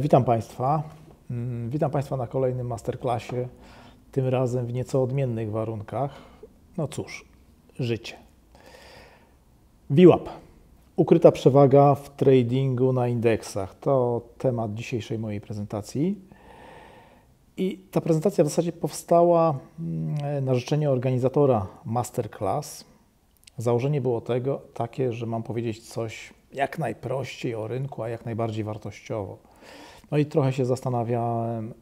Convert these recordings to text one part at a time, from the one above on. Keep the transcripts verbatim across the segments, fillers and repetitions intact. Witam Państwa. Witam Państwa na kolejnym masterclassie, tym razem w nieco odmiennych warunkach. No cóż, życie. V WAP. Ukryta przewaga w tradingu na indeksach. To temat dzisiejszej mojej prezentacji. I ta prezentacja w zasadzie powstała na życzenie organizatora masterclass. Założenie było tego, takie, że mam powiedzieć coś jak najprościej o rynku, a jak najbardziej wartościowo. No i trochę się zastanawiałem,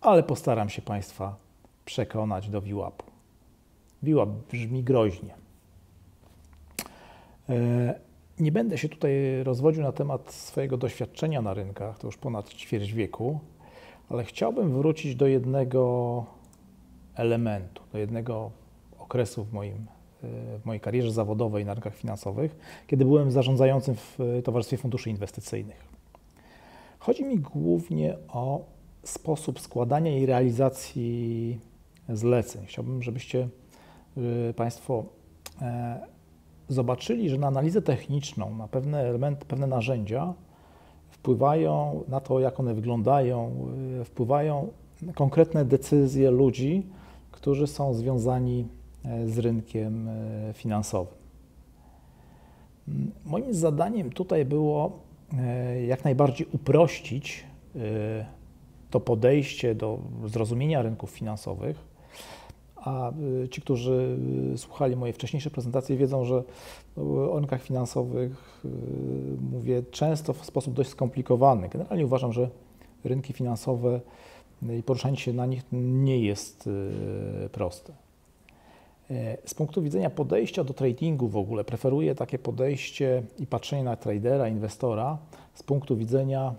ale postaram się Państwa przekonać do V WAP-u. V WAP brzmi groźnie. Nie będę się tutaj rozwodził na temat swojego doświadczenia na rynkach, to już ponad ćwierć wieku, ale chciałbym wrócić do jednego elementu, do jednego okresu w moim w mojej karierze zawodowej na rynkach finansowych, kiedy byłem zarządzającym w Towarzystwie Funduszy Inwestycyjnych. Chodzi mi głównie o sposób składania i realizacji zleceń. Chciałbym, żebyście Państwo zobaczyli, że na analizę techniczną, na pewne elementy, pewne narzędzia wpływają na to, jak one wyglądają, wpływają konkretne decyzje ludzi, którzy są związani z rynkiem finansowym. Moim zadaniem tutaj było jak najbardziej uprościć to podejście do zrozumienia rynków finansowych, a ci, którzy słuchali moje wcześniejsze prezentacje, wiedzą, że o rynkach finansowych mówię często w sposób dość skomplikowany. Generalnie uważam, że rynki finansowe i poruszanie się na nich nie jest proste. Z punktu widzenia podejścia do tradingu w ogóle preferuję takie podejście i patrzenie na tradera, inwestora z punktu widzenia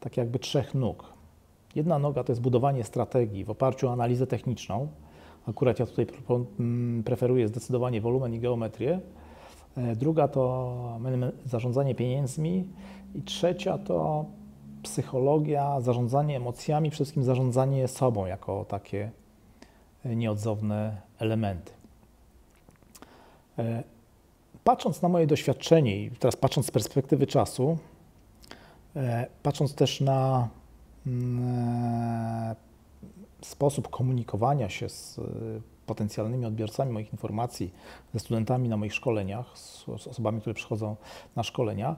tak jakby trzech nóg. Jedna noga to jest budowanie strategii w oparciu o analizę techniczną. Akurat ja tutaj preferuję zdecydowanie wolumen i geometrię. Druga to zarządzanie pieniędzmi i trzecia to psychologia, zarządzanie emocjami, przede wszystkim zarządzanie sobą jako takie nieodzowne elementy. Patrząc na moje doświadczenie i teraz patrząc z perspektywy czasu, patrząc też na sposób komunikowania się z potencjalnymi odbiorcami moich informacji, ze studentami na moich szkoleniach, z osobami, które przychodzą na szkolenia,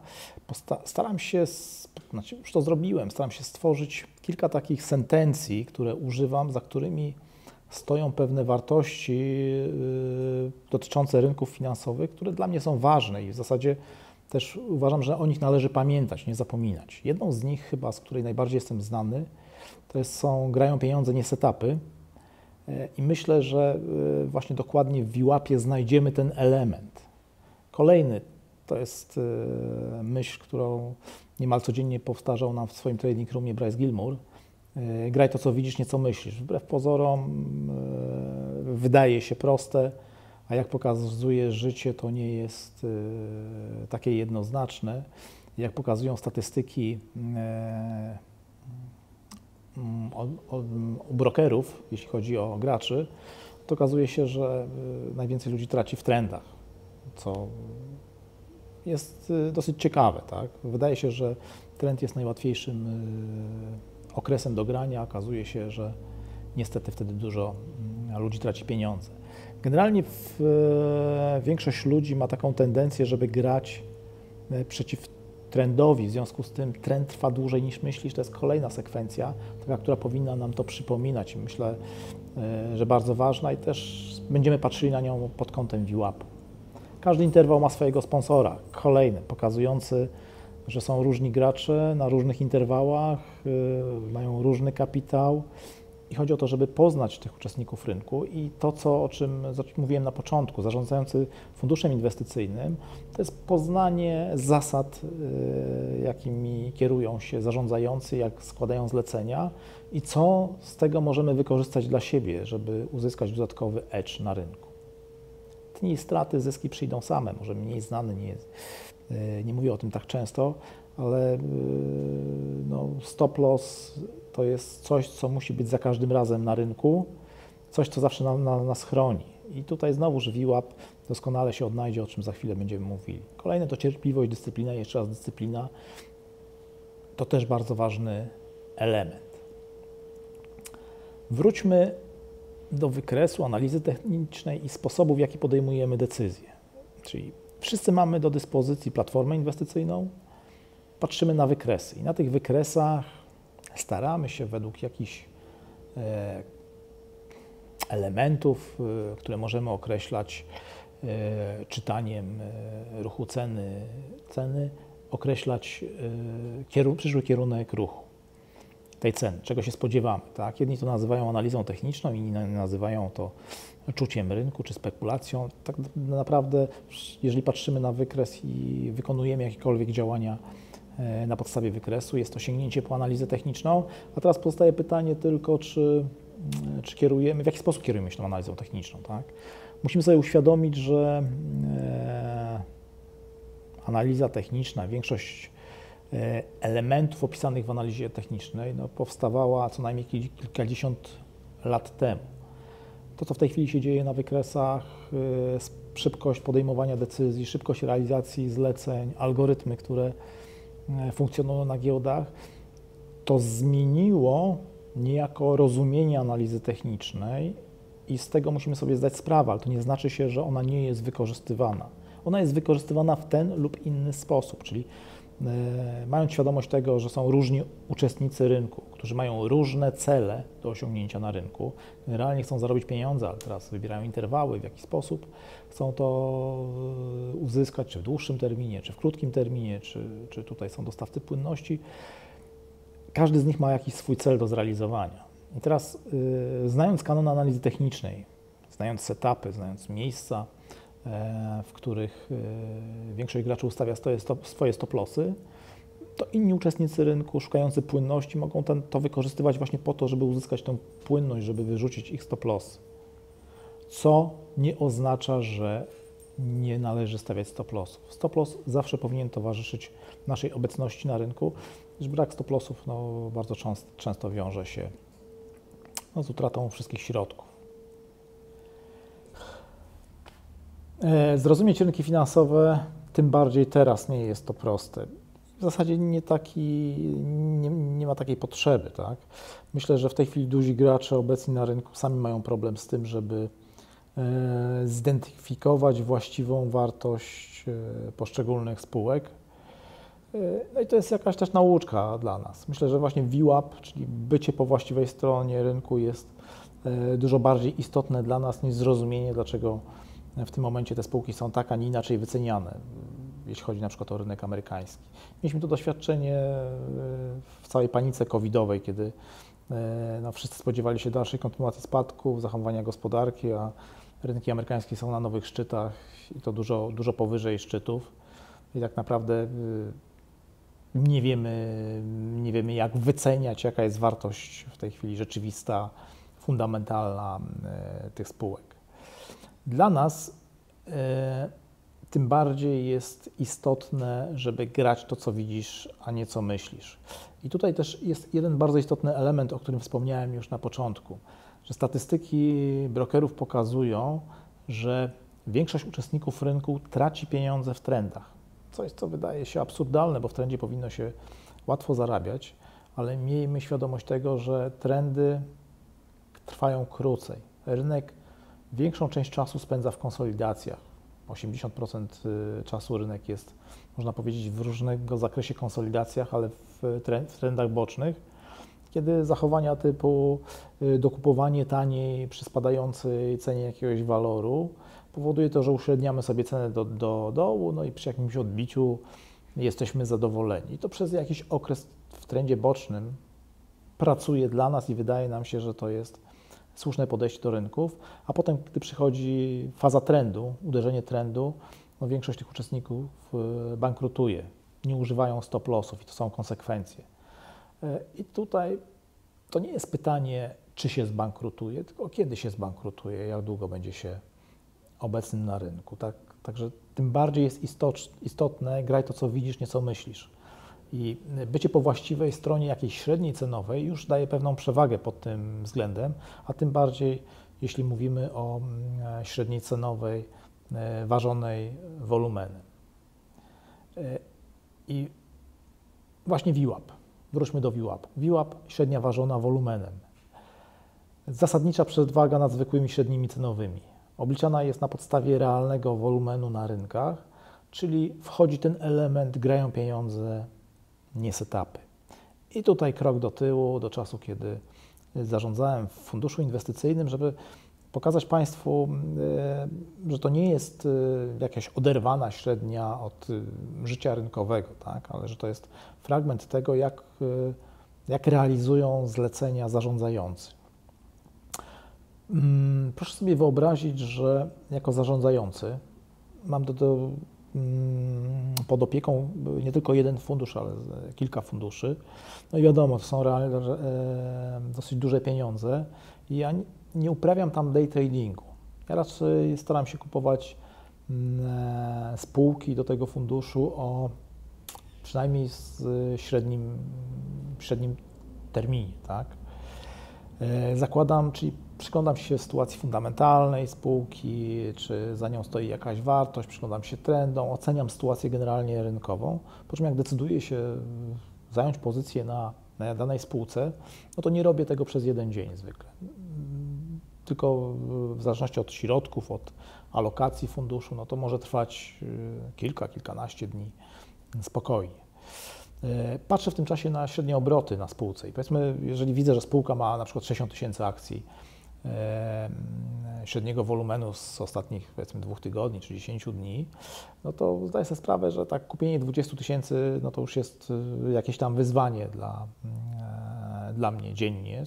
staram się, znaczy już to zrobiłem, staram się stworzyć kilka takich sentencji, które używam, za którymi stoją pewne wartości dotyczące rynków finansowych, które dla mnie są ważne i w zasadzie też uważam, że o nich należy pamiętać, nie zapominać. Jedną z nich chyba, z której najbardziej jestem znany, to jest, są grają pieniądze, nie setupy i myślę, że właśnie dokładnie w V WAP-ie znajdziemy ten element. Kolejny to jest myśl, którą niemal codziennie powtarzał nam w swoim trading roomie Bryce Gilmore. Graj to, co widzisz, nie co myślisz. Wbrew pozorom yy, wydaje się proste, a jak pokazuje życie, to nie jest yy, takie jednoznaczne. Jak pokazują statystyki yy, yy, o, o, u brokerów, jeśli chodzi o graczy, to okazuje się, że yy, najwięcej ludzi traci w trendach, co jest yy, dosyć ciekawe. Tak? Wydaje się, że trend jest najłatwiejszym yy, okresem do grania, okazuje się, że niestety wtedy dużo ludzi traci pieniądze. Generalnie w, większość ludzi ma taką tendencję, żeby grać przeciw trendowi, w związku z tym trend trwa dłużej niż myślisz. To jest kolejna sekwencja, taka, która powinna nam to przypominać. Myślę, że bardzo ważna i też będziemy patrzyli na nią pod kątem V WAP-u. Każdy interwał ma swojego sponsora, kolejny, pokazujący, że są różni gracze na różnych interwałach, yy, mają różny kapitał i chodzi o to, żeby poznać tych uczestników rynku i to, co, o czym mówiłem na początku, zarządzający funduszem inwestycyjnym, to jest poznanie zasad, yy, jakimi kierują się zarządzający, jak składają zlecenia i co z tego możemy wykorzystać dla siebie, żeby uzyskać dodatkowy edge na rynku. Tnij straty, zyski przyjdą same, może mniej znany nie jest. Nie mówię o tym tak często, ale no, stop loss to jest coś, co musi być za każdym razem na rynku, coś, co zawsze nam, na, nas chroni. I tutaj znowu V WAP doskonale się odnajdzie, o czym za chwilę będziemy mówili. Kolejne to cierpliwość, dyscyplina, jeszcze raz dyscyplina. To też bardzo ważny element. Wróćmy do wykresu analizy technicznej i sposobu, w jaki podejmujemy decyzje. Czyli wszyscy mamy do dyspozycji platformę inwestycyjną, patrzymy na wykresy i na tych wykresach staramy się według jakichś elementów, które możemy określać czytaniem ruchu ceny, ceny określać kierunek, przyszły kierunek ruchu tej ceny, czego się spodziewamy. Tak? Jedni to nazywają analizą techniczną, inni nazywają to czuciem rynku czy spekulacją. Tak naprawdę, jeżeli patrzymy na wykres i wykonujemy jakiekolwiek działania na podstawie wykresu, jest to sięgnięcie po analizę techniczną. A teraz pozostaje pytanie tylko, czy, czy kierujemy, w jaki sposób kierujemy się tą analizą techniczną. Tak? Musimy sobie uświadomić, że e, analiza techniczna, większość e, elementów opisanych w analizie technicznej no, powstawała co najmniej kilkadziesiąt lat temu. To, co w tej chwili się dzieje na wykresach, e, szybkość podejmowania decyzji, szybkość realizacji zleceń, algorytmy, które e, funkcjonują na giełdach, to zmieniło niejako rozumienie analizy technicznej i z tego musimy sobie zdać sprawę, ale to nie znaczy się, że ona nie jest wykorzystywana. Ona jest wykorzystywana w ten lub inny sposób, czyli yy, mając świadomość tego, że są różni uczestnicy rynku, którzy mają różne cele do osiągnięcia na rynku, generalnie chcą zarobić pieniądze, ale teraz wybierają interwały, w jaki sposób chcą to uzyskać, czy w dłuższym terminie, czy w krótkim terminie, czy, czy tutaj są dostawcy płynności. Każdy z nich ma jakiś swój cel do zrealizowania. I teraz, yy, znając kanon analizy technicznej, znając setupy, znając miejsca, yy, w których yy, większość graczy ustawia stop, swoje stop-lossy, to inni uczestnicy rynku szukający płynności mogą ten, to wykorzystywać właśnie po to, żeby uzyskać tę płynność, żeby wyrzucić ich stop-lossy. Co nie oznacza, że nie należy stawiać stop-lossów. Stop-loss zawsze powinien towarzyszyć naszej obecności na rynku, gdyż brak stop-lossów no, bardzo często, często wiąże się No, z utratą wszystkich środków. Zrozumieć rynki finansowe, tym bardziej teraz nie jest to proste. W zasadzie nie, taki, nie, nie ma takiej potrzeby. Tak? Myślę, że w tej chwili duzi gracze obecni na rynku sami mają problem z tym, żeby zidentyfikować właściwą wartość poszczególnych spółek. No i to jest jakaś też nauczka dla nas. Myślę, że właśnie V WAP, czyli bycie po właściwej stronie rynku jest dużo bardziej istotne dla nas niż zrozumienie, dlaczego w tym momencie te spółki są tak, a nie inaczej wyceniane, jeśli chodzi na przykład o rynek amerykański. Mieliśmy to doświadczenie w całej panice covidowej, kiedy no, wszyscy spodziewali się dalszej kontynuacji spadków, zahamowania gospodarki, a rynki amerykańskie są na nowych szczytach i to dużo, dużo powyżej szczytów. I tak naprawdę Nie wiemy, nie wiemy, jak wyceniać, jaka jest wartość w tej chwili rzeczywista, fundamentalna tych spółek. Dla nas e, tym bardziej jest istotne, żeby grać to, co widzisz, a nie co myślisz. I tutaj też jest jeden bardzo istotny element, o którym wspomniałem już na początku, że statystyki brokerów pokazują, że większość uczestników rynku traci pieniądze w trendach. Coś, co wydaje się absurdalne, bo w trendzie powinno się łatwo zarabiać, ale miejmy świadomość tego, że trendy trwają krócej. Rynek większą część czasu spędza w konsolidacjach. osiemdziesiąt procent czasu rynek jest, można powiedzieć, w różnego zakresie konsolidacjach, ale w trendach bocznych, kiedy zachowania typu dokupowanie taniej przy spadającej cenie jakiegoś waloru powoduje to, że uśredniamy sobie cenę do, do dołu, no i przy jakimś odbiciu jesteśmy zadowoleni. To przez jakiś okres w trendzie bocznym pracuje dla nas i wydaje nam się, że to jest słuszne podejście do rynków, a potem, gdy przychodzi faza trendu, uderzenie trendu, no większość tych uczestników bankrutuje, nie używają stop lossów i to są konsekwencje. I tutaj to nie jest pytanie, czy się zbankrutuje, tylko kiedy się zbankrutuje, jak długo będzie się obecnym na rynku. Tak? Także tym bardziej jest istotne, graj to, co widzisz, nie co myślisz. I bycie po właściwej stronie jakiejś średniej cenowej już daje pewną przewagę pod tym względem, a tym bardziej, jeśli mówimy o średniej cenowej ważonej wolumenem. I właśnie V WAP. Wróćmy do V WAP. V WAP średnia ważona wolumenem. Zasadnicza przewaga nad zwykłymi średnimi cenowymi. Obliczana jest na podstawie realnego wolumenu na rynkach, czyli wchodzi ten element, grają pieniądze, nie setupy. I tutaj krok do tyłu, do czasu, kiedy zarządzałem w funduszu inwestycyjnym, żeby pokazać Państwu, że to nie jest jakaś oderwana średnia od życia rynkowego, tak? Ale że to jest fragment tego, jak, jak realizują zlecenia zarządzający. Proszę sobie wyobrazić, że jako zarządzający mam do, do, pod opieką nie tylko jeden fundusz, ale kilka funduszy. No i wiadomo, to są realne, dosyć duże pieniądze. I ja nie uprawiam tam day tradingu. Ja raczej staram się kupować spółki do tego funduszu o przynajmniej z średnim, średnim terminie, tak? Zakładam, czyli przyglądam się sytuacji fundamentalnej spółki, czy za nią stoi jakaś wartość, przyglądam się trendom, oceniam sytuację generalnie rynkową, po czym jak decyduję się zająć pozycję na, na danej spółce, no to nie robię tego przez jeden dzień zwykle. Tylko w zależności od środków, od alokacji funduszu, no to może trwać kilka, kilkanaście dni spokojnie. Patrzę w tym czasie na średnie obroty na spółce i powiedzmy, jeżeli widzę, że spółka ma na przykład sześćdziesiąt tysięcy akcji średniego wolumenu z ostatnich powiedzmy dwóch tygodni czy dziesięciu dni, no to zdaję sobie sprawę, że tak kupienie dwudziestu tysięcy, no to już jest jakieś tam wyzwanie dla, dla mnie dziennie,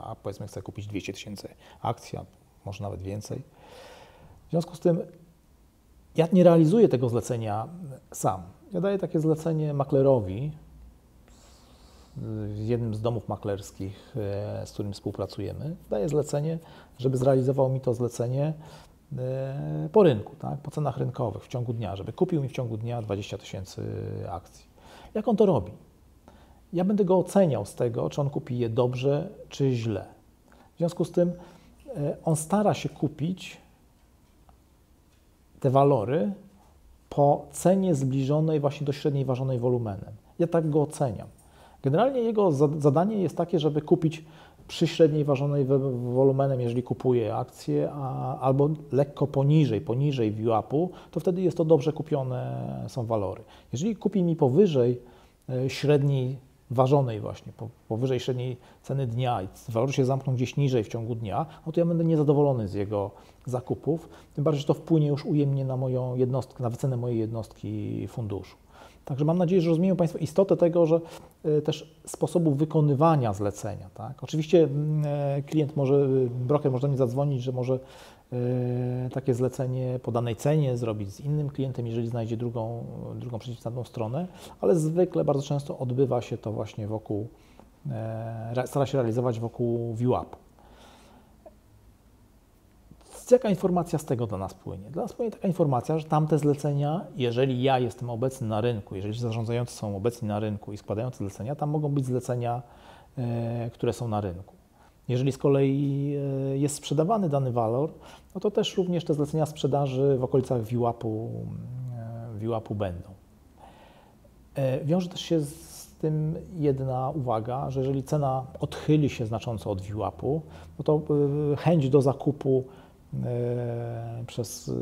a powiedzmy chcę kupić dwieście tysięcy akcji, a może nawet więcej. W związku z tym ja nie realizuję tego zlecenia sam. Ja daję takie zlecenie maklerowi, z jednym z domów maklerskich, z którym współpracujemy, daję zlecenie, żeby zrealizował mi to zlecenie po rynku, tak? Po cenach rynkowych w ciągu dnia, żeby kupił mi w ciągu dnia dwadzieścia tysięcy akcji. Jak on to robi? Ja będę go oceniał z tego, czy on kupi je dobrze, czy źle. W związku z tym on stara się kupić te walory po cenie zbliżonej właśnie do średniej ważonej wolumenem. Ja tak go oceniam. Generalnie jego zadanie jest takie, żeby kupić przy średniej ważonej wolumenem, jeżeli kupuje akcje, a, albo lekko poniżej, poniżej V WAP-u, to wtedy jest to dobrze kupione, są walory. Jeżeli kupi mi powyżej średniej ważonej właśnie, po, powyżej średniej ceny dnia i walory się zamkną gdzieś niżej w ciągu dnia, no to ja będę niezadowolony z jego zakupów, tym bardziej, że to wpłynie już ujemnie na moją jednostkę, na wycenę mojej jednostki funduszu. Także mam nadzieję, że rozumieją Państwo istotę tego, że też sposobu wykonywania zlecenia. Tak? Oczywiście klient może, broker może do mnie zadzwonić, że może takie zlecenie po danej cenie zrobić z innym klientem, jeżeli znajdzie drugą, drugą przeciwstawną stronę, ale zwykle bardzo często odbywa się to właśnie wokół, stara się realizować wokół V WAP. Jaka informacja z tego dla nas płynie? Dla nas płynie taka informacja, że tamte zlecenia, jeżeli ja jestem obecny na rynku, jeżeli zarządzający są obecni na rynku i składający zlecenia, tam mogą być zlecenia, które są na rynku. Jeżeli z kolei jest sprzedawany dany walor, no to też również te zlecenia sprzedaży w okolicach V WAP-u będą. Wiąże też się z tym jedna uwaga, że jeżeli cena odchyli się znacząco od V WAP-u, no to chęć do zakupu przez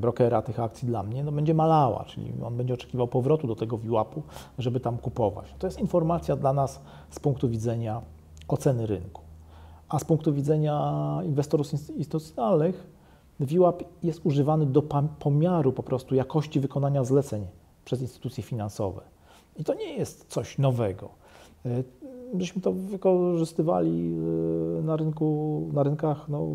brokera tych akcji dla mnie, no będzie malała, czyli on będzie oczekiwał powrotu do tego V WAP-u, żeby tam kupować. To jest informacja dla nas z punktu widzenia oceny rynku. A z punktu widzenia inwestorów instytucjonalnych V WAP jest używany do pomiaru po prostu jakości wykonania zleceń przez instytucje finansowe. I to nie jest coś nowego. Żeśmy to wykorzystywali na rynku, na rynkach no,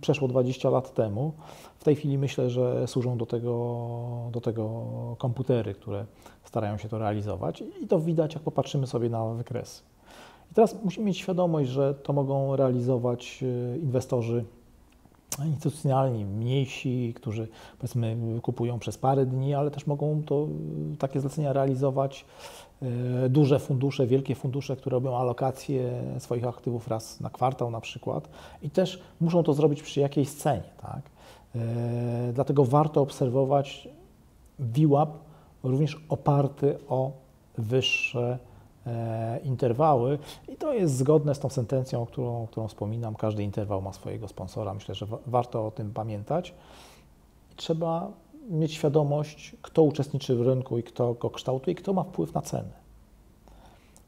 przeszło dwadzieścia lat temu. W tej chwili myślę, że służą do tego, do tego komputery, które starają się to realizować i to widać, jak popatrzymy sobie na wykresy. I teraz musimy mieć świadomość, że to mogą realizować inwestorzy instytucjonalni, mniejsi, którzy powiedzmy kupują przez parę dni, ale też mogą to, takie zlecenia realizować duże fundusze, wielkie fundusze, które robią alokację swoich aktywów raz na kwartał na przykład i też muszą to zrobić przy jakiejś cenie, tak? Dlatego warto obserwować V WAP również oparty o wyższe e, interwały i to jest zgodne z tą sentencją, o którą, którą wspominam. Każdy interwał ma swojego sponsora. Myślę, że wa- warto o tym pamiętać. Trzeba mieć świadomość, kto uczestniczy w rynku i kto go kształtuje i kto ma wpływ na ceny.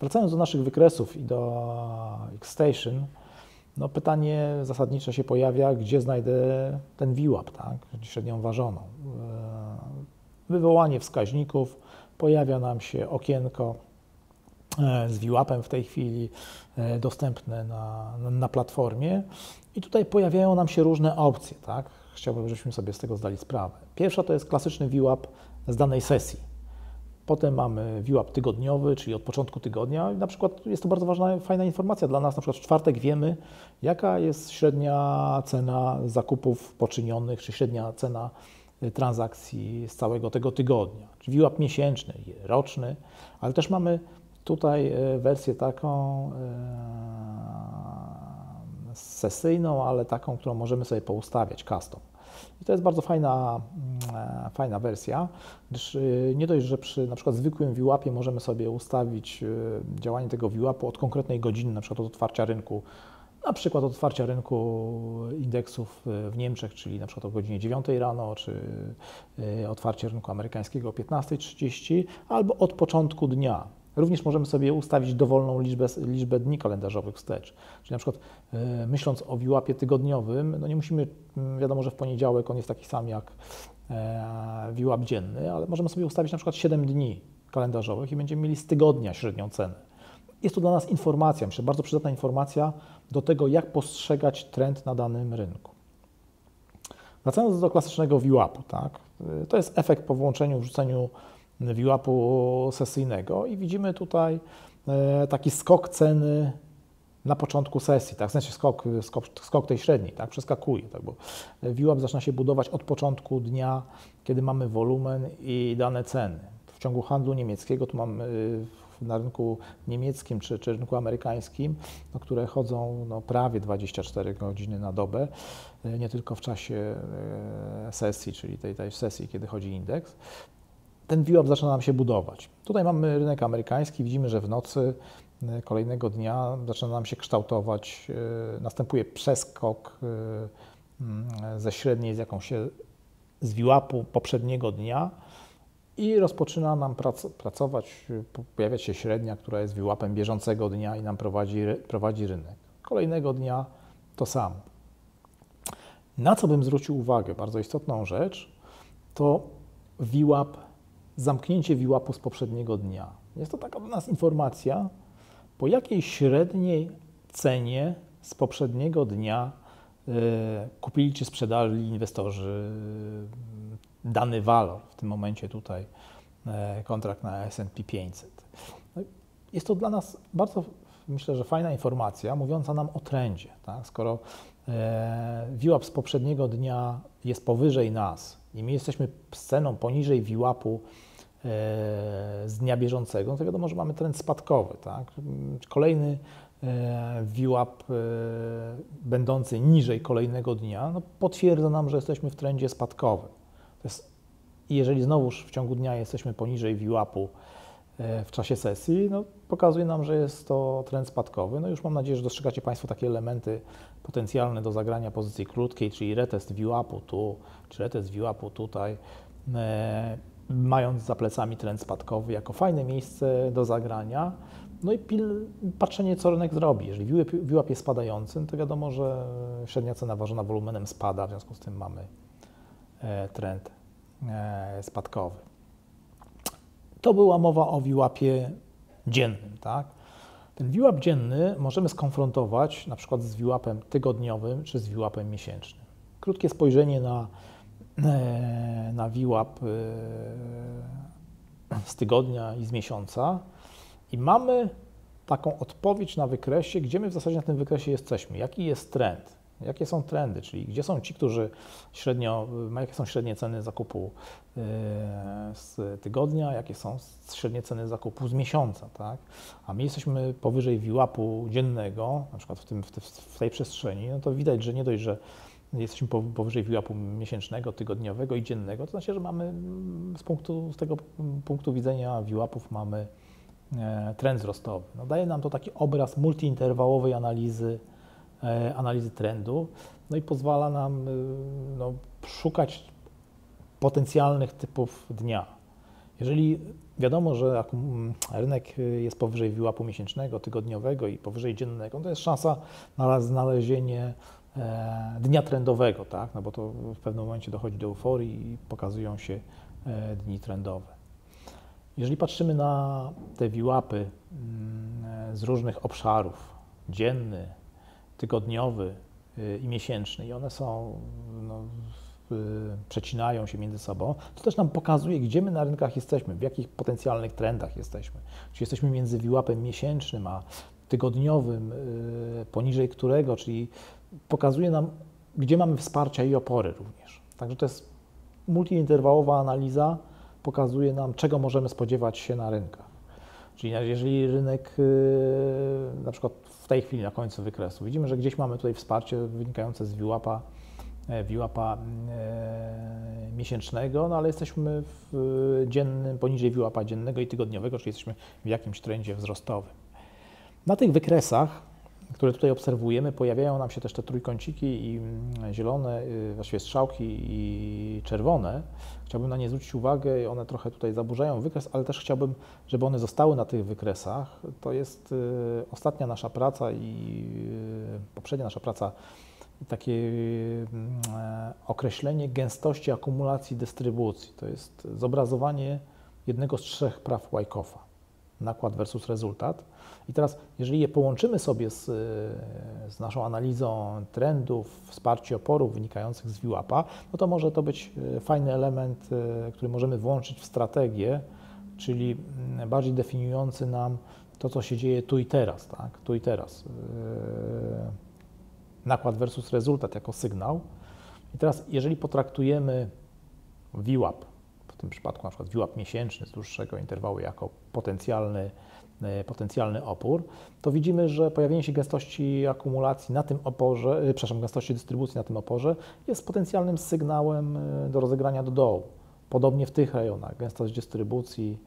Wracając do naszych wykresów i do X-Station, no pytanie zasadnicze się pojawia, gdzie znajdę ten V WAP, tak? Średnią ważoną. Wywołanie wskaźników, pojawia nam się okienko z V WAP-em w tej chwili dostępne na, na platformie i tutaj pojawiają nam się różne opcje, tak? Chciałbym, żebyśmy sobie z tego zdali sprawę. Pierwsza to jest klasyczny V WAP z danej sesji. Potem mamy V WAP tygodniowy, czyli od początku tygodnia. I na przykład jest to bardzo ważna, fajna informacja dla nas. Na przykład w czwartek wiemy, jaka jest średnia cena zakupów poczynionych, czy średnia cena transakcji z całego tego tygodnia. Czyli V WAP miesięczny, roczny, ale też mamy tutaj wersję taką sesyjną, ale taką, którą możemy sobie poustawiać custom. I to jest bardzo fajna, fajna wersja, gdyż nie dość, że przy na przykład zwykłym V WAP-ie możemy sobie ustawić działanie tego V WAP-u od konkretnej godziny, na przykład od otwarcia rynku, na przykład od otwarcia rynku indeksów w Niemczech, czyli na przykład o godzinie dziewiątej rano, czy otwarcie rynku amerykańskiego o piętnastej trzydzieści, albo od początku dnia. Również możemy sobie ustawić dowolną liczbę, liczbę dni kalendarzowych wstecz. Czyli na przykład e, myśląc o V WAP-ie tygodniowym, no nie musimy, wiadomo, że w poniedziałek on jest taki sam jak e, V WAP dzienny, ale możemy sobie ustawić na przykład siedem dni kalendarzowych i będziemy mieli z tygodnia średnią cenę. Jest to dla nas informacja, myślę, bardzo przydatna informacja do tego, jak postrzegać trend na danym rynku. Wracając do klasycznego V WAP-u, tak? To jest efekt po włączeniu, wrzuceniu V WAP-u sesyjnego i widzimy tutaj taki skok ceny na początku sesji, tak? W sensie skok, skok, skok tej średniej, tak? Przeskakuje, tak? Bo V WAP zaczyna się budować od początku dnia, kiedy mamy wolumen i dane ceny. W ciągu handlu niemieckiego, tu mam na rynku niemieckim czy, czy rynku amerykańskim, no, które chodzą no, prawie dwadzieścia cztery godziny na dobę, nie tylko w czasie sesji, czyli tej, tej sesji, kiedy chodzi indeks. Ten V WAP zaczyna nam się budować. Tutaj mamy rynek amerykański, widzimy, że w nocy kolejnego dnia zaczyna nam się kształtować, następuje przeskok ze średniej, z jaką się z V WAP-u poprzedniego dnia i rozpoczyna nam prac, pracować, pojawiać się średnia, która jest V WAP-em bieżącego dnia i nam prowadzi, prowadzi rynek. Kolejnego dnia to samo. Na co bym zwrócił uwagę, bardzo istotną rzecz, to V WAP, zamknięcie V WAP-u z poprzedniego dnia. Jest to taka dla nas informacja, po jakiej średniej cenie z poprzedniego dnia yy, kupili czy sprzedali inwestorzy yy, dany walor, w tym momencie tutaj yy, kontrakt na S and P pięćset. No, jest to dla nas bardzo, myślę, że fajna informacja mówiąca nam o trendzie. Tak? Skoro yy, V WAP z poprzedniego dnia jest powyżej nas, i my jesteśmy z ceną poniżej V WAP-u z dnia bieżącego, no to wiadomo, że mamy trend spadkowy. Tak? Kolejny V WAP będący niżej kolejnego dnia no potwierdza nam, że jesteśmy w trendzie spadkowym. To jest, jeżeli znowuż w ciągu dnia jesteśmy poniżej V WAP-u w czasie sesji, no pokazuje nam, że jest to trend spadkowy. No już mam nadzieję, że dostrzegacie Państwo takie elementy potencjalne do zagrania pozycji krótkiej, czyli retest V WAP-u tu, czy retest V WAP-u tutaj, e, mając za plecami trend spadkowy jako fajne miejsce do zagrania. No i pil, patrzenie, co rynek zrobi. Jeżeli V WAP jest spadającym, to wiadomo, że średnia cena ważona wolumenem spada, w związku z tym mamy e, trend e, spadkowy. To była mowa o V WAP-ie dziennym, tak? Ten V WAP dzienny możemy skonfrontować na przykład z V WAP-em tygodniowym czy z V WAP-em miesięcznym. Krótkie spojrzenie na, na V WAP z tygodnia i z miesiąca i mamy taką odpowiedź na wykresie, gdzie my w zasadzie na tym wykresie jesteśmy, jaki jest trend. Jakie są trendy, czyli gdzie są ci, którzy średnio, jakie są średnie ceny zakupu z tygodnia, jakie są średnie ceny zakupu z miesiąca, tak? A my jesteśmy powyżej V WAP-u dziennego, na przykład w, tym, w tej przestrzeni, no to widać, że nie dość, że jesteśmy powyżej V WAP-u miesięcznego, tygodniowego i dziennego, to znaczy, że mamy z punktu, z tego punktu widzenia V WAP-ów mamy trend wzrostowy. No, daje nam to taki obraz multiinterwałowej analizy, analizy trendu, no i pozwala nam no, szukać potencjalnych typów dnia. Jeżeli wiadomo, że rynek jest powyżej V WAP-u miesięcznego, tygodniowego i powyżej dziennego, no to jest szansa na znalezienie dnia trendowego, tak? No bo to w pewnym momencie dochodzi do euforii i pokazują się dni trendowe. Jeżeli patrzymy na te V WAP-y z różnych obszarów, dzienny, tygodniowy i miesięczny, i one są, no, przecinają się między sobą, to też nam pokazuje, gdzie my na rynkach jesteśmy, w jakich potencjalnych trendach jesteśmy. Czy jesteśmy między V WAP-em miesięcznym a tygodniowym, poniżej którego, czyli pokazuje nam, gdzie mamy wsparcia i opory również. Także to jest multiinterwałowa analiza, pokazuje nam, czego możemy spodziewać się na rynkach. Czyli jeżeli rynek na przykład w tej chwili na końcu wykresu widzimy, że gdzieś mamy tutaj wsparcie wynikające z V WAP-a V WAP-a e, miesięcznego, no ale jesteśmy w dziennym, poniżej V WAP-a dziennego i tygodniowego, czyli jesteśmy w jakimś trendzie wzrostowym. Na tych wykresach, które tutaj obserwujemy, pojawiają nam się też te trójkąciki i zielone, właściwie strzałki i czerwone. Chciałbym na nie zwrócić uwagę, one trochę tutaj zaburzają wykres, ale też chciałbym, żeby one zostały na tych wykresach. To jest e, ostatnia nasza praca i e, poprzednia nasza praca, takie określenie gęstości akumulacji dystrybucji. To jest zobrazowanie jednego z trzech praw Wyckoff'a. Nakład versus rezultat. I teraz, jeżeli je połączymy sobie z, z naszą analizą trendów, wsparcia oporów wynikających z V WAP-a, no to może to być fajny element, który możemy włączyć w strategię, czyli bardziej definiujący nam to, co się dzieje tu i teraz. Tak? Tu i teraz. Nakład versus rezultat jako sygnał. I teraz, jeżeli potraktujemy V WAP, w tym przypadku na przykład V WAP miesięczny z dłuższego interwału jako potencjalny, potencjalny opór, to widzimy, że pojawienie się gęstości akumulacji na tym oporze, przepraszam, gęstości dystrybucji na tym oporze jest potencjalnym sygnałem do rozegrania do dołu. Podobnie w tych rejonach gęstość dystrybucji,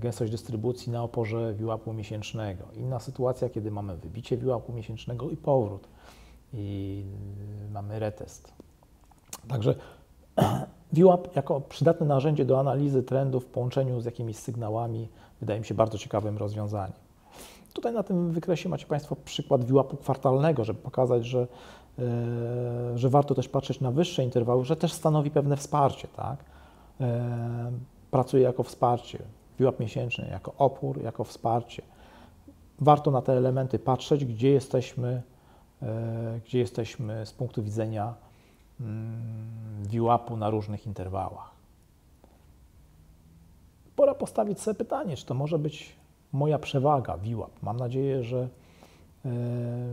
gęstość dystrybucji na oporze V WAP-u miesięcznego. Inna sytuacja, kiedy mamy wybicie V WAP-u miesięcznego i powrót, i mamy retest. Także V WAP jako przydatne narzędzie do analizy trendów w połączeniu z jakimiś sygnałami wydaje mi się bardzo ciekawym rozwiązaniem. Tutaj na tym wykresie macie Państwo przykład V WAP-u kwartalnego, żeby pokazać, że, że warto też patrzeć na wyższe interwały, że też stanowi pewne wsparcie, tak? Pracuje jako wsparcie, V WAP miesięczny jako opór, jako wsparcie. Warto na te elementy patrzeć, gdzie jesteśmy, e, gdzie jesteśmy z punktu widzenia mm, V WAP-u na różnych interwałach. Pora postawić sobie pytanie, czy to może być moja przewaga V WAP. Mam nadzieję, że, e,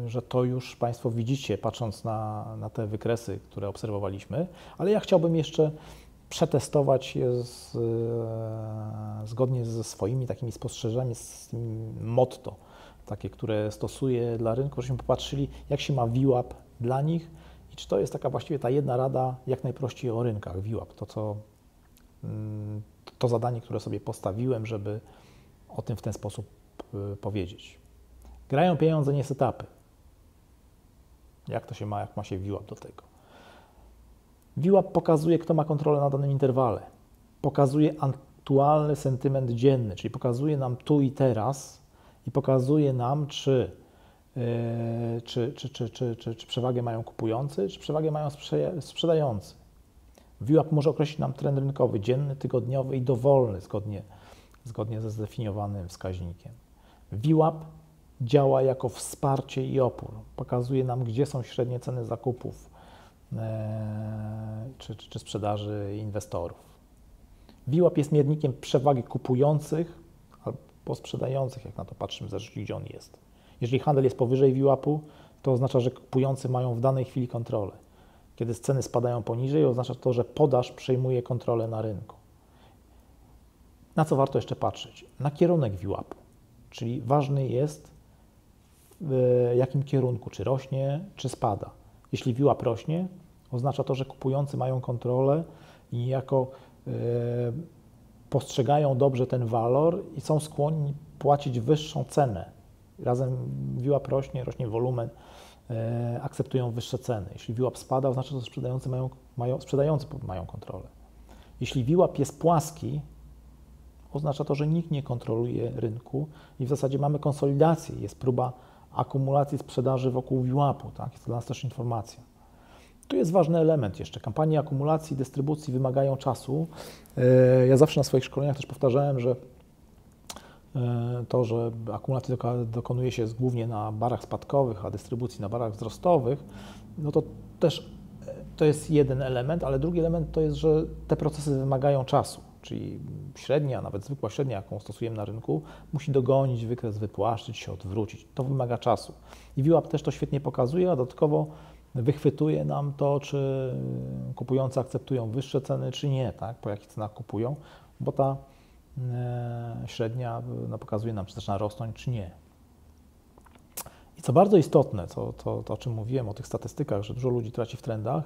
że to już Państwo widzicie, patrząc na, na te wykresy, które obserwowaliśmy, ale ja chciałbym jeszcze przetestować je z, zgodnie ze swoimi takimi spostrzeżeniami, z tym motto, takie, które stosuję dla rynku, żebyśmy popatrzyli, jak się ma V WAP dla nich i czy to jest taka właściwie ta jedna rada jak najprościej o rynkach V WAP. To, co, to zadanie, które sobie postawiłem, żeby o tym w ten sposób powiedzieć. Grają pieniądze, nie setupy. Jak to się ma, jak ma się V WAP do tego? V WAP pokazuje, kto ma kontrolę na danym interwale. Pokazuje aktualny sentyment dzienny, czyli pokazuje nam tu i teraz i pokazuje nam, czy, yy, czy, czy, czy, czy, czy, czy przewagę mają kupujący, czy przewagę mają sprzedający. V WAP może określić nam trend rynkowy dzienny, tygodniowy i dowolny, zgodnie, zgodnie ze zdefiniowanym wskaźnikiem. V WAP działa jako wsparcie i opór. Pokazuje nam, gdzie są średnie ceny zakupów, Czy, czy, czy sprzedaży inwestorów. V WAP jest miernikiem przewagi kupujących albo sprzedających, jak na to patrzymy, zależnie gdzie on jest. Jeżeli handel jest powyżej V WAP-u, to oznacza, że kupujący mają w danej chwili kontrolę. Kiedy ceny spadają poniżej, oznacza to, że podaż przejmuje kontrolę na rynku. Na co warto jeszcze patrzeć? Na kierunek V WAP-u, czyli ważny jest, w jakim kierunku, czy rośnie, czy spada. Jeśli V WAP rośnie, oznacza to, że kupujący mają kontrolę i niejako postrzegają dobrze ten walor i są skłonni płacić wyższą cenę. Razem V WAP rośnie, rośnie wolumen, e, akceptują wyższe ceny. Jeśli V WAP spada, oznacza to, że sprzedający mają, mają, sprzedający mają kontrolę. Jeśli V WAP jest płaski, oznacza to, że nikt nie kontroluje rynku i w zasadzie mamy konsolidację, jest próba akumulacji sprzedaży wokół V WAP-u, tak? Jest to dla nas też informacja. Tu jest ważny element jeszcze. Kampanie akumulacji i dystrybucji wymagają czasu. Ja zawsze na swoich szkoleniach też powtarzałem, że to, że akumulacji dokonuje się głównie na barach spadkowych, a dystrybucji na barach wzrostowych, no to też to jest jeden element, ale drugi element to jest, że te procesy wymagają czasu, czyli średnia, nawet zwykła średnia, jaką stosujemy na rynku, musi dogonić wykres, wypłaszczyć się, odwrócić. To wymaga czasu. I V WAP też to świetnie pokazuje, a dodatkowo wychwytuje nam to, czy kupujący akceptują wyższe ceny, czy nie, tak? Po jakich cenach kupują, bo ta e, średnia no, pokazuje nam, czy zaczyna rosnąć, czy nie. I co bardzo istotne, co, to, to o czym mówiłem, o tych statystykach, że dużo ludzi traci w trendach,